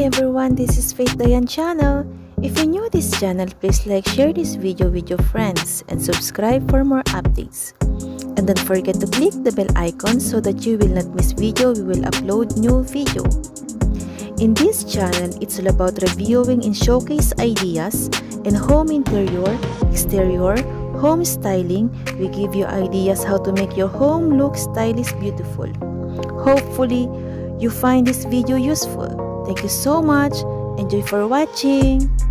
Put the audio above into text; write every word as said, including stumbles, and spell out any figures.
Hi everyone, this is Faith Dayan channel. If you're new to this channel, please like, share this video with your friends, and subscribe for more updates. And don't forget to click the bell icon so that you will not miss video we will upload new video. In this channel, it's all about reviewing and showcase ideas in home interior, exterior, home styling. We give you ideas how to make your home look stylish, beautiful. Hopefully, you find this video useful. Thank you so much. Enjoy for watching.